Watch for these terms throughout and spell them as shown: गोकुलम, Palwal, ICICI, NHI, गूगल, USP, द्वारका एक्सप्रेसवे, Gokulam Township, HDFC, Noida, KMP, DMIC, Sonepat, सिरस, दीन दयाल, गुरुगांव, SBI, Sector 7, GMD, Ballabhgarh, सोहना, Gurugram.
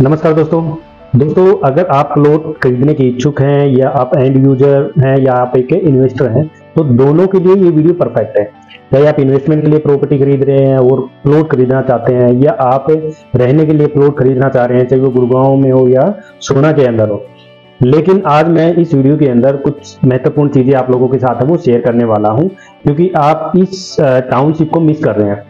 नमस्कार दोस्तों, अगर आप प्लॉट खरीदने के इच्छुक हैं या आप एंड यूजर हैं या आप एक इन्वेस्टर हैं तो दोनों के लिए ये वीडियो परफेक्ट है। चाहे आप इन्वेस्टमेंट के लिए प्रॉपर्टी खरीद रहे हैं और प्लॉट खरीदना चाहते हैं या आप रहने के लिए प्लॉट खरीदना चाह रहे हैं, चाहे वो गुरुगांव में हो या सोहना के अंदर हो। लेकिन आज मैं इस वीडियो के अंदर कुछ महत्वपूर्ण चीजें आप लोगों के साथ वो शेयर करने वाला हूँ, क्योंकि आप इस टाउनशिप को मिस कर रहे हैं।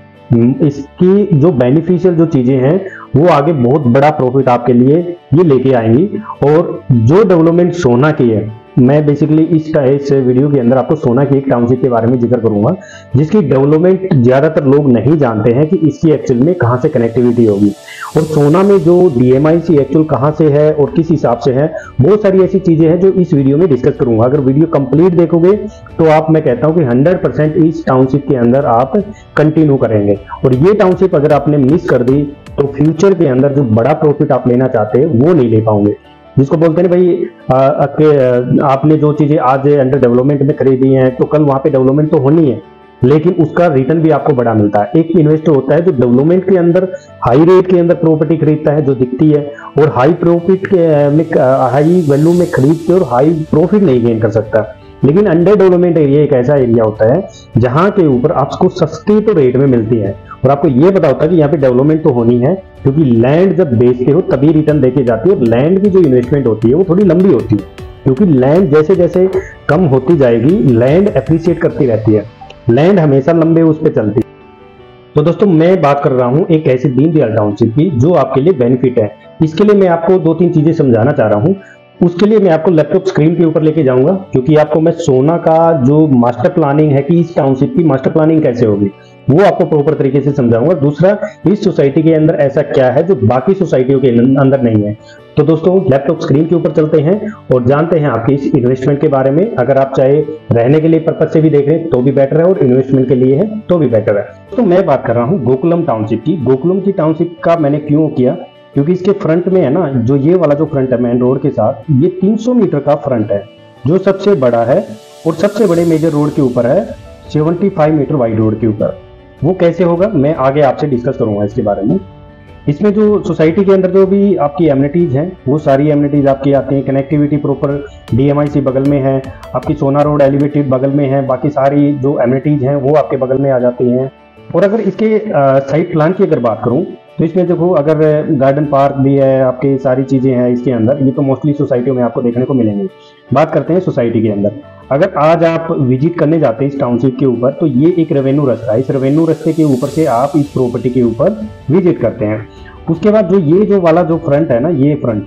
इसकी जो बेनिफिशियल जो चीजें हैं वो आगे बहुत बड़ा प्रॉफिट आपके लिए ये लेके आएंगी। और जो डेवलपमेंट सोहना की है, मैं बेसिकली इस वीडियो के अंदर आपको सोहना की एक टाउनशिप के बारे में जिक्र करूंगा, जिसकी डेवलपमेंट ज्यादातर लोग नहीं जानते हैं कि इसकी एक्चुअल में कहाँ से कनेक्टिविटी होगी और सोहना में जो DMIC एक्चुअल कहाँ से है और किस हिसाब से है। बहुत सारी ऐसी चीजें हैं जो इस वीडियो में डिस्कस करूंगा। अगर वीडियो कंप्लीट देखोगे तो आप, मैं कहता हूँ कि 100% इस टाउनशिप के अंदर आप कंटिन्यू करेंगे। और ये टाउनशिप अगर आपने मिस कर दी तो फ्यूचर के अंदर जो बड़ा प्रॉफिट आप लेना चाहते हैं वो नहीं ले पाओगे, जिसको बोलते हैं भाई आपने जो चीजें आज अंडर डेवलपमेंट में खरीदी हैं तो कल वहां पे डेवलपमेंट तो होनी है, लेकिन उसका रिटर्न भी आपको बड़ा मिलता है। एक इन्वेस्टर होता है जो डेवलपमेंट के अंदर हाई रेट के अंदर प्रॉपर्टी खरीदता है जो दिखती है और हाई प्रॉफिट में, हाई वैल्यू में खरीद के और हाई प्रॉफिट नहीं गेन कर सकता। लेकिन अंडर डेवलपमेंट एरिया एक ऐसा एरिया होता है जहाँ के ऊपर आपको सस्ती तो रेट में मिलती है और आपको ये पता होता है कि यहाँ पे डेवलपमेंट तो होनी है, क्योंकि लैंड जब बेचते हो तभी रिटर्न देके जाती है। और लैंड की जो इन्वेस्टमेंट होती है वो थोड़ी लंबी होती है, क्योंकि लैंड जैसे जैसे कम होती जाएगी लैंड एप्रिशिएट करती रहती है, लैंड हमेशा लंबे उस पर चलती है। तो दोस्तों, मैं बात कर रहा हूँ एक ऐसी दीन दयाल टाउनशिप की जो आपके लिए बेनिफिट है। इसके लिए मैं आपको 2-3 चीजें समझाना चाह रहा हूँ। उसके लिए मैं आपको लैपटॉप स्क्रीन के ऊपर लेके जाऊंगा, क्योंकि आपको मैं सोहना का जो मास्टर प्लानिंग है कि इस टाउनशिप की मास्टर प्लानिंग कैसे होगी वो आपको प्रॉपर तरीके से समझाऊंगा। दूसरा, इस सोसाइटी के अंदर ऐसा क्या है जो बाकी सोसाइटियों के अंदर नहीं है। तो दोस्तों, लैपटॉप स्क्रीन के ऊपर चलते हैं और जानते हैं आपके इस इन्वेस्टमेंट के बारे में। अगर आप चाहे रहने के लिए पर्पज से भी देख रहे हैं तो भी बेटर है और इन्वेस्टमेंट के लिए है तो भी बेटर है। तो मैं बात कर रहा हूँ गोकुलम टाउनशिप की। गोकुलम की टाउनशिप का मैंने क्यों किया, क्योंकि इसके फ्रंट में है ना, जो ये वाला जो फ्रंट है मेन रोड के साथ, ये 300 मीटर का फ्रंट है जो सबसे बड़ा है और सबसे बड़े मेजर रोड के ऊपर है, 75 मीटर वाइड रोड के ऊपर। वो कैसे होगा मैं आगे आपसे डिस्कस करूंगा इसके बारे में। इसमें जो सोसाइटी के अंदर जो भी आपकी एमिनिटीज हैं वो सारी एमिनिटीज आपकी आती हैं। कनेक्टिविटी प्रॉपर DMIC बगल में है, आपकी सोहना रोड एलिवेटेड बगल में है, बाकी सारी जो एमिनिटीज हैं वो आपके बगल में आ जाती हैं। और अगर इसके साइड प्लान की अगर बात करूँ तो इसमें देखो, अगर गार्डन पार्क भी है, आपके सारी चीज़ें हैं इसके अंदर। ये तो मोस्टली सोसाइटियों में आपको देखने को मिलेंगे। बात करते हैं सोसाइटी के अंदर। अगर आज आप विजिट करने जाते हैं इस टाउनशिप के ऊपर तो ये एक रेवेन्यू रास्ता है, इस रेवेन्यू रास्ते के ऊपर से आप इस प्रॉपर्टी के ऊपर विजिट करते हैं। उसके बाद जो ये जो वाला जो फ्रंट है ना, ये फ्रंट,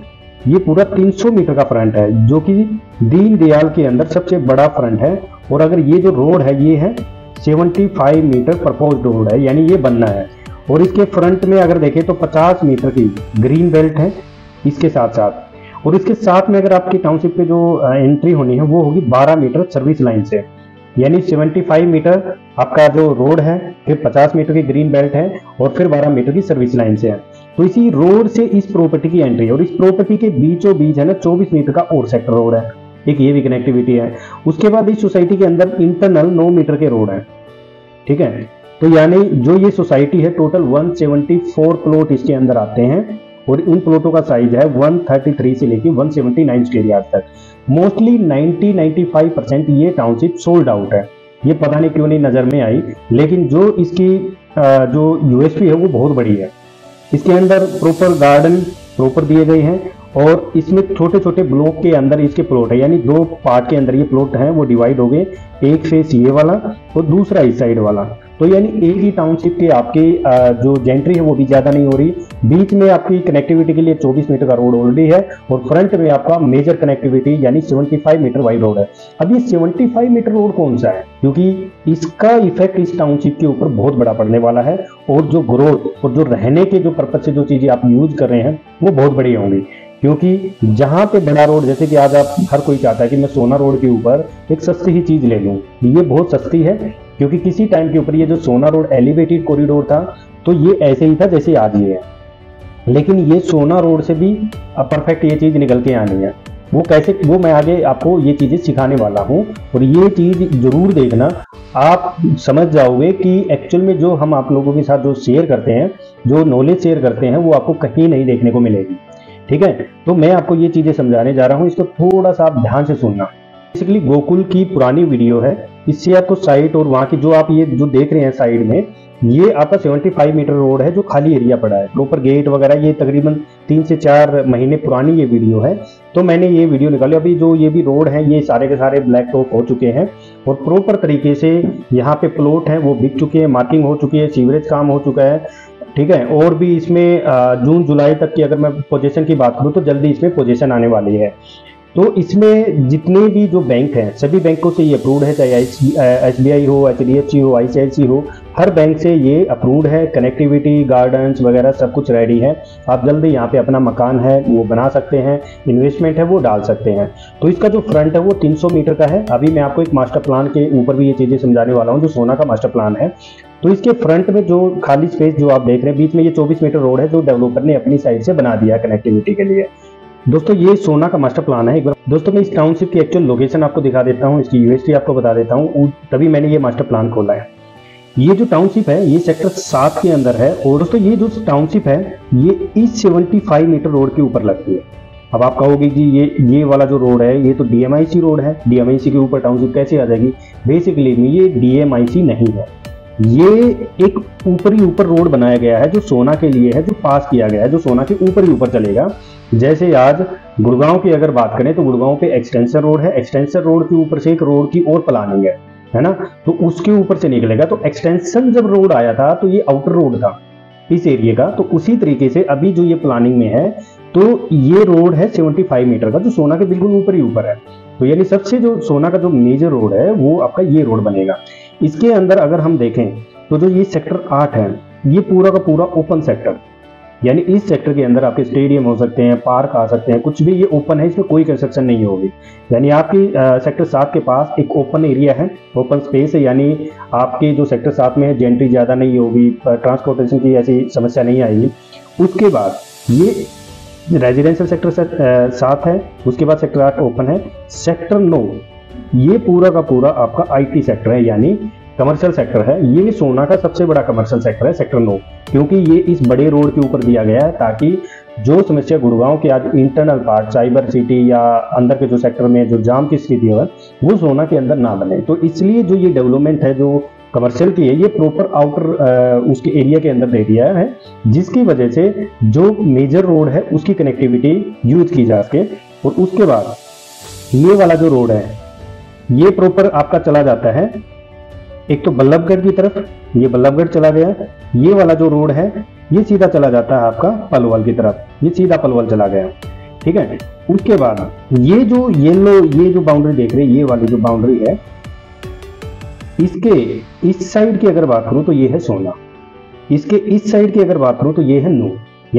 ये पूरा 300 मीटर का फ्रंट है जो कि दीन दयाल के अंदर सबसे बड़ा फ्रंट है। और अगर ये जो रोड है ये है 75 मीटर प्रपोज रोड है, यानी ये बनना है। और इसके फ्रंट में अगर देखें तो 50 मीटर की ग्रीन बेल्ट है इसके साथ साथ। और इसके साथ में अगर आपकी टाउनशिप पे जो एंट्री होनी है वो होगी 12 मीटर सर्विस लाइन से, यानी 75 मीटर आपका जो रोड है, फिर 50 मीटर की ग्रीन बेल्ट है और फिर 12 मीटर की सर्विस लाइन से है। तो इसी रोड से इस प्रॉपर्टी की एंट्री है। और इस प्रॉपर्टी के बीचों बीच है ना 24 मीटर का और सेक्टर रोड है, एक ये भी कनेक्टिविटी है। उसके बाद इस सोसाइटी के अंदर इंटरनल 9 मीटर के रोड है, ठीक है। तो यानी जो ये सोसाइटी है टोटल 174 प्लॉट इसके अंदर आते हैं और उन प्लॉटों का साइज है 133 से लेकर 179 स्क्वायर यार्ड तक। मोस्टली 90-95% ये टाउनशिप सोल्ड आउट है। ये पता नहीं क्यों नहीं नज़र में आई, लेकिन जो इसकी जो USP है वो बहुत बड़ी है। इसके अंदर प्रॉपर गार्डन प्रॉपर दिए गए हैं और इसमें छोटे छोटे ब्लॉक के अंदर इसके प्लॉट है, यानी 2 पार्ट के अंदर ये प्लॉट हैं वो डिवाइड हो गए। एक फेस ये वाला और दूसरा इस साइड वाला। तो यानी एक ही टाउनशिप के आपके जो जेंट्री है वो भी ज़्यादा नहीं हो रही। बीच में आपकी कनेक्टिविटी के लिए 24 मीटर का रोड ऑलरेडी है और फ्रंट में आपका मेजर कनेक्टिविटी यानी 75 मीटर वाइड रोड है। अब ये 75 मीटर रोड कौन सा है, क्योंकि इसका इफेक्ट इस टाउनशिप के ऊपर बहुत बड़ा पड़ने वाला है। और जो ग्रोथ और जो रहने के जो पर्पज से जो चीज़ें आप यूज कर रहे हैं वो बहुत बड़ी होंगी, क्योंकि जहाँ पे बड़ा रोड, जैसे कि आज आप हर कोई चाहता है कि मैं सोहना रोड के ऊपर एक सस्ती ही चीज़ ले लूँ, ये बहुत सस्ती है। क्योंकि किसी टाइम के ऊपर ये जो सोहना रोड एलिवेटेड कॉरिडोर था तो ये ऐसे ही था जैसे आज ये है, लेकिन ये सोहना रोड से भी परफेक्ट ये चीज़ निकल के आनी है। वो कैसे, वो मैं आगे आपको ये चीज़ें सिखाने वाला हूँ और ये चीज़ ज़रूर देखना। आप समझ जाओगे कि एक्चुअल में जो हम आप लोगों के साथ जो शेयर करते हैं, जो नॉलेज शेयर करते हैं, वो आपको कहीं नहीं देखने को मिलेगी। ठीक है, तो मैं आपको ये चीज़ें समझाने जा रहा हूँ, इसको थोड़ा सा आप ध्यान से सुनना। बेसिकली गोकुल की पुरानी वीडियो है, इससे आपको साइट और वहाँ की जो आप ये जो देख रहे हैं साइड में, ये आपका 75 मीटर रोड है जो खाली एरिया पड़ा है, प्रॉपर गेट वगैरह। ये तकरीबन 3 से 4 महीने पुरानी ये वीडियो है, तो मैंने ये वीडियो निकाली। अभी जो ये भी रोड है ये सारे के सारे ब्लैक टॉप हो चुके हैं और प्रॉपर तरीके से यहाँ पे प्लॉट हैं वो बिक चुके हैं, मार्किंग हो चुकी है, सीवरेज काम हो चुका है। ठीक है, और भी इसमें जून जुलाई तक की अगर मैं पोजीशन की बात करूँ तो जल्दी इसमें पोजीशन आने वाली है। तो इसमें जितने भी जो बैंक हैं सभी बैंकों से ये अप्रूव्ड है, चाहे SBI हो, HDFC हो, ICICI हो, हर बैंक से ये अप्रूव्ड है। कनेक्टिविटी, गार्डन्स वगैरह सब कुछ रेडी है, आप जल्दी यहाँ पे अपना मकान है वो बना सकते हैं, इन्वेस्टमेंट है वो डाल सकते हैं। तो इसका जो फ्रंट है वो 300 मीटर का है। अभी मैं आपको एक मास्टर प्लान के ऊपर भी ये चीज़ें समझाने वाला हूँ जो सोना का मास्टर प्लान है। तो इसके फ्रंट में जो खाली स्पेस जो आप देख रहे हैं, बीच में ये 24 मीटर रोड है जो डेवलपर ने अपनी साइड से बना दिया कनेक्टिविटी के लिए। दोस्तों ये सोना का मास्टर प्लान है। एक बार दोस्तों मैं इस टाउनशिप की एक्चुअल लोकेशन आपको दिखा देता हूँ, इसकी यूएसटी आपको बता देता हूँ, तभी मैंने ये मास्टर प्लान खोला है। ये जो टाउनशिप है ये सेक्टर 7 के अंदर है और दोस्तों ये जो टाउनशिप है ये इस 75 मीटर रोड के ऊपर लगती है। अब आप कहोगे जी ये वाला जो रोड है ये तो DMIC रोड है, DMIC के ऊपर टाउनशिप कैसे आ जाएगी? बेसिकली ये DMIC नहीं है, ये एक ऊपरी ऊपर रोड बनाया गया है जो सोना के लिए है, जो पास किया गया है, जो सोना के ऊपर ही ऊपर चलेगा। जैसे आज गुड़गांव की अगर बात करें तो गुड़गांव पे एक्सटेंशन रोड है, एक्सटेंशन रोड के ऊपर से एक रोड की और प्लानिंग है ना, तो उसके ऊपर से निकलेगा। तो एक्सटेंशन जब रोड आया था तो ये आउटर रोड था इस एरिया का, तो उसी तरीके से अभी जो ये प्लानिंग में है तो ये रोड है 75 मीटर का जो सोना के बिल्कुल ऊपर ही ऊपर है। तो यानी सबसे जो सोना का जो मेजर रोड है वो आपका ये रोड बनेगा। इसके अंदर अगर हम देखें तो जो ये सेक्टर 8 है ये पूरा का पूरा ओपन सेक्टर, यानी इस सेक्टर के अंदर आपके स्टेडियम हो सकते हैं, पार्क आ सकते हैं, कुछ भी ये ओपन है, इसमें कोई कंस्ट्रक्शन नहीं होगी। यानी आपकी सेक्टर 7 के पास एक ओपन एरिया है, ओपन स्पेस है, यानी आपके जो सेक्टर 7 में है जेंट्री ज़्यादा नहीं होगी, ट्रांसपोर्टेशन की ऐसी समस्या नहीं आएगी। उसके बाद ये रेजिडेंशियल सेक्टर 7 है, उसके बाद सेक्टर 8 ओपन है, सेक्टर 9 ये पूरा का पूरा आपका IT सेक्टर है, यानी कमर्शियल सेक्टर है। ये सोना का सबसे बड़ा कमर्शियल सेक्टर है सेक्टर 9, क्योंकि ये इस बड़े रोड के ऊपर दिया गया है ताकि जो समस्या गुड़गांव के आज इंटरनल पार्ट, साइबर सिटी या अंदर के जो सेक्टर में जो जाम की स्थिति है वो सोना के अंदर ना बने। तो इसलिए जो ये डेवलपमेंट है जो कमर्शियल की है ये प्रॉपर आउटर उसके एरिया के अंदर दे दिया है, जिसकी वजह से जो मेजर रोड है उसकी कनेक्टिविटी यूज की जा सके। और उसके बाद ये वाला जो रोड है ये प्रॉपर आपका चला जाता है, एक तो बल्लभगढ़ की तरफ, ये बल्लभगढ़ चला गया। ये वाला जो रोड है ये सीधा चला जाता है आपका पलवल की तरफ, ये सीधा पलवल चला गया। ठीक है, उसके बाद ये जो येलो ये जो बाउंड्री देख रहे हैं, ये वाली जो बाउंड्री है इसके इस साइड की अगर बात करूं तो ये है सोना, इसके इस साइड की अगर बात करूं तो ये है न्यू।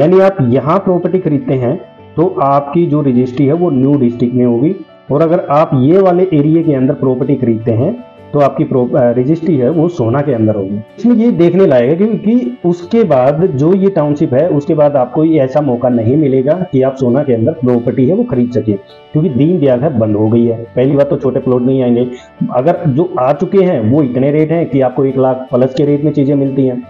यानी आप यहाँ प्रॉपर्टी खरीदते हैं तो आपकी जो रजिस्ट्री है वो न्यू डिस्ट्रिक्ट में होगी, और अगर आप ये वाले एरिया के अंदर प्रॉपर्टी खरीदते हैं तो आपकी रजिस्ट्री है वो सोना के अंदर होगी। इसमें ये देखने लायक है क्योंकि उसके बाद जो ये टाउनशिप है उसके बाद आपको ये ऐसा मौका नहीं मिलेगा कि आप सोना के अंदर प्रॉपर्टी है वो खरीद सकें, क्योंकि दीन दयाल है बंद हो गई है। पहली बात तो छोटे प्लॉट नहीं आएंगे, अगर जो आ चुके हैं वो इतने रेट हैं कि आपको 1 लाख प्लस के रेट में चीज़ें मिलती हैं।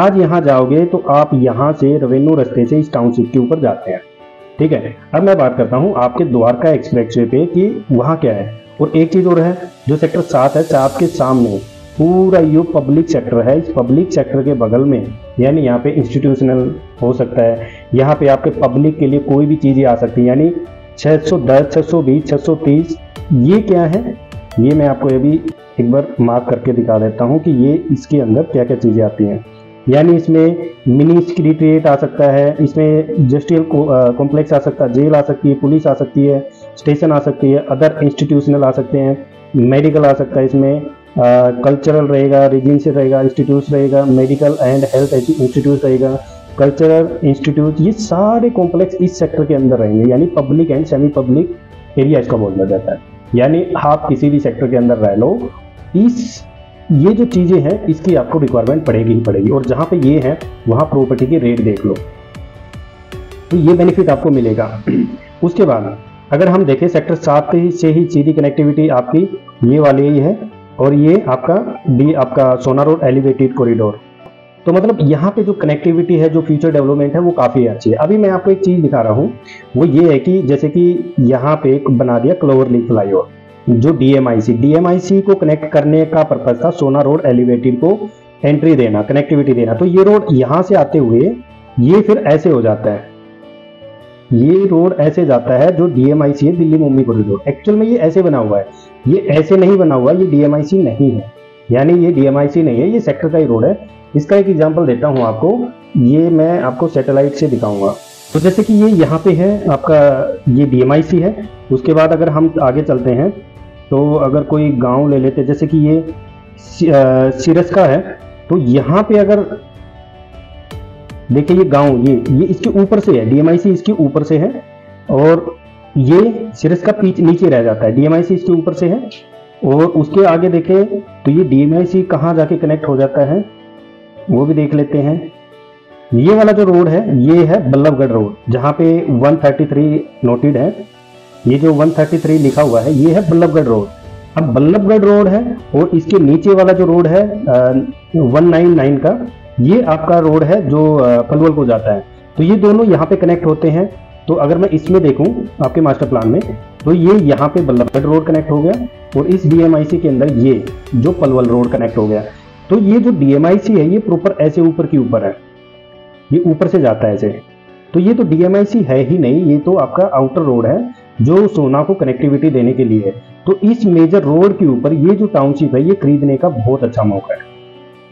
आज यहाँ जाओगे तो आप यहाँ से रेवेन्यू रास्ते से इस टाउनशिप के ऊपर जाते हैं। ठीक है, अब मैं बात करता हूँ आपके द्वारका एक्सप्रेसवे पे कि वहाँ क्या है। और एक चीज़ और है, जो सेक्टर 7 है, 7 के सामने पूरा ये पब्लिक सेक्टर है, इस पब्लिक सेक्टर के बगल में यानी यहाँ पे इंस्टीट्यूशनल हो सकता है, यहाँ पे आपके पब्लिक के लिए कोई भी चीज़ें आ सकती है। यानी 610, 620, 630 ये क्या है, ये मैं आपको अभी एक बार मार्क करके दिखा देता हूँ कि ये इसके अंदर क्या क्या चीज़ें आती हैं। यानी इसमें मिनी सेक्रेटेरिएट आ सकता है, इसमें जस्टियल कॉम्प्लेक्स आ सकता है, जेल आ सकती है, पुलिस आ सकती है, स्टेशन आ सकती है, अदर इंस्टीट्यूशनल आ सकते हैं, मेडिकल आ सकता है, इसमें कल्चरल रहेगा, रीजेंशियल रहेगा, इंस्टीट्यूट रहेगा, मेडिकल एंड हेल्थ इंस्टीट्यूट रहेगा, कल्चरल इंस्टीट्यूट, ये सारे कॉम्प्लेक्स इस सेक्टर के अंदर रहेंगे। यानी public and semi public area इसका बोला जाता है। यानी आप किसी भी सेक्टर के अंदर रह लो, इस ये जो चीज़ें हैं इसकी आपको रिक्वायरमेंट पड़ेगी ही पड़ेगी। और जहाँ पे ये है वहाँ प्रॉपर्टी के रेट देख लो, तो ये बेनिफिट आपको मिलेगा। उसके बाद अगर हम देखें सेक्टर 7 से ही सीधी कनेक्टिविटी आपकी ये वाली ही है, और ये आपका डी आपका सोहना रोड एलिवेटेड कॉरिडोर। तो मतलब यहाँ पे जो कनेक्टिविटी है, जो फ्यूचर डेवलपमेंट है, वो काफ़ी अच्छी है। अभी मैं आपको एक चीज़ दिखा रहा हूँ, वो ये है कि जैसे कि यहाँ पे एक बना दिया क्लोवरली फ्लाईओवर, जो DMIC को कनेक्ट करने का पर्पज़ था, सोहना रोड एलिवेटेड को एंट्री देना, कनेक्टिविटी देना। तो ये रोड यहाँ से आते हुए ये फिर ऐसे हो जाता है, ये रोड ऐसे जाता है जो DMIC है, दिल्ली मुंबई कॉरिडोर। एक्चुअल में ये ऐसे बना हुआ है, ये ऐसे नहीं बना हुआ, ये DMIC नहीं है, यानी ये DMIC नहीं है, ये सेक्टर का ही रोड है। इसका एक एग्जांपल देता हूँ आपको, ये मैं आपको सैटेलाइट से दिखाऊंगा। तो जैसे कि ये यहाँ पे है आपका, ये DMIC है। उसके बाद अगर हम आगे चलते हैं तो अगर कोई गाँव ले लेते, जैसे कि ये सिरस का है, तो यहाँ पे अगर देखिए ये गांव, ये इसके ऊपर से है, DMIC इसके ऊपर से है, और ये सिरस का पीछे नीचे रह जाता है, DMIC इसके ऊपर से है। और उसके आगे देखें तो ये DMIC कहाँ जाके कनेक्ट हो जाता है वो भी देख लेते हैं। ये वाला जो रोड है ये है बल्लभगढ़ रोड, जहाँ पे 133 नोटेड है, ये जो 133 लिखा हुआ है ये है बल्लभगढ़ रोड। अब बल्लभगढ़ रोड है और इसके नीचे वाला जो रोड है 199 का, ये आपका रोड है जो पलवल को जाता है। तो ये दोनों यहाँ पे कनेक्ट होते हैं। तो अगर मैं इसमें देखूं आपके मास्टर प्लान में, तो ये यहाँ पे बल्लभगढ़ रोड कनेक्ट हो गया, और इस DMIC के अंदर ये जो पलवल रोड कनेक्ट हो गया। तो ये जो DMIC है ये प्रॉपर ऐसे ऊपर की ऊपर है, ये ऊपर से जाता है ऐसे। तो ये तो DMIC है ही नहीं, ये तो आपका आउटर रोड है जो सोहना को कनेक्टिविटी देने के लिए है। तो इस मेजर रोड के ऊपर ये जो टाउनशिप है ये खरीदने का बहुत अच्छा मौका है,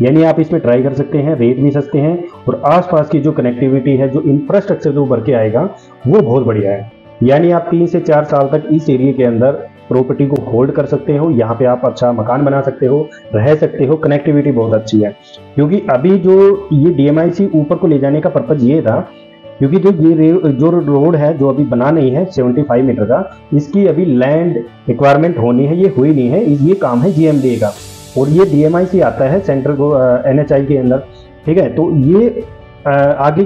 यानी आप इसमें ट्राई कर सकते हैं, रेट भी सस्ते हैं, और आसपास की जो कनेक्टिविटी है, जो इंफ्रास्ट्रक्चर जो उभर के आएगा वो बहुत बढ़िया है। यानी आप 3 से 4 साल तक इस एरिया के अंदर प्रॉपर्टी को होल्ड कर सकते हो, यहाँ पे आप अच्छा मकान बना सकते हो, रह सकते हो, कनेक्टिविटी बहुत अच्छी है। क्योंकि अभी जो ये DMIC ऊपर को ले जाने का पर्पज़ ये था, क्योंकि जो रोड है जो अभी बना नहीं है 75 मीटर का, इसकी अभी लैंड रिक्वायरमेंट होनी है, ये हुई नहीं है, ये काम है GMD का, और ये DMIC आता है सेंट्रल को NHI के अंदर, ठीक है। तो ये आगे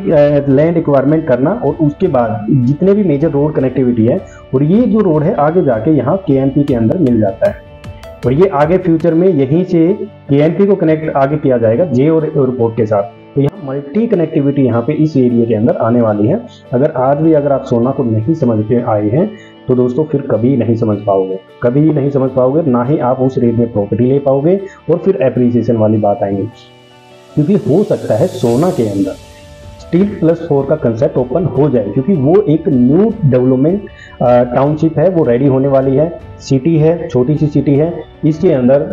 लैंड रिक्वायरमेंट करना, और उसके बाद जितने भी मेजर रोड कनेक्टिविटी है, और ये जो रोड है आगे जाके यहाँ KMP के अंदर मिल जाता है, और ये आगे फ्यूचर में यहीं से KMP को कनेक्ट आगे किया जाएगा जे और एयरपोर्ट के साथ। तो यहाँ मल्टी कनेक्टिविटी यहाँ पे इस एरिया के अंदर आने वाली है। अगर आज भी अगर आप सोहना को नहीं समझ के आए हैं तो दोस्तों फिर कभी नहीं समझ पाओगे, कभी नहीं समझ पाओगे, ना ही आप उस रेट में प्रॉपर्टी ले पाओगे। और फिर एप्रिसिएशन वाली बात आएगी, क्योंकि हो सकता है सोहना के अंदर स्टील +4 का कंसेप्ट ओपन हो जाए, क्योंकि वो एक न्यू डेवलपमेंट टाउनशिप है, वो रेडी होने वाली है, सिटी है, छोटी सी सिटी है, इसके अंदर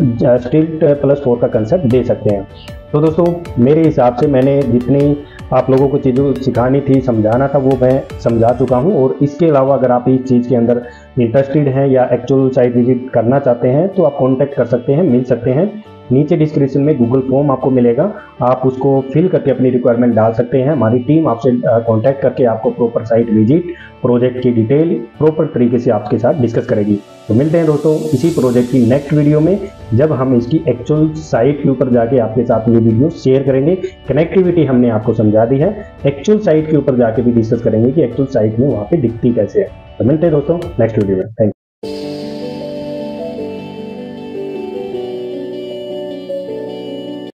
स्टील +4 का कंसेप्ट दे सकते हैं। तो दोस्तों मेरे हिसाब से मैंने जितनी आप लोगों को चीज़ों सिखानी थी, समझाना था, वो मैं समझा चुका हूं। और इसके अलावा अगर आप इस चीज़ के अंदर इंटरेस्टेड हैं या एक्चुअल साइट विजिट करना चाहते हैं तो आप कांटेक्ट कर सकते हैं, मिल सकते हैं। नीचे डिस्क्रिप्शन में गूगल फॉर्म आपको मिलेगा, आप उसको फिल करके अपनी रिक्वायरमेंट डाल सकते हैं। हमारी टीम आपसे कांटेक्ट करके आपको प्रॉपर साइट विजिट, प्रोजेक्ट की डिटेल प्रॉपर तरीके से आपके साथ डिस्कस करेगी। तो मिलते हैं दोस्तों इसी प्रोजेक्ट की नेक्स्ट वीडियो में, जब हम इसकी एक्चुअल साइट के ऊपर जाके आपके साथ ये वीडियो शेयर करेंगे। कनेक्टिविटी हमने आपको समझा दी है, एक्चुअल साइट के ऊपर जाके भी डिस्कस करेंगे कि एक्चुअल साइट में वहाँ पर दिखती कैसे है। तो मिलते हैं दोस्तों नेक्स्ट वीडियो में, थैंक यू।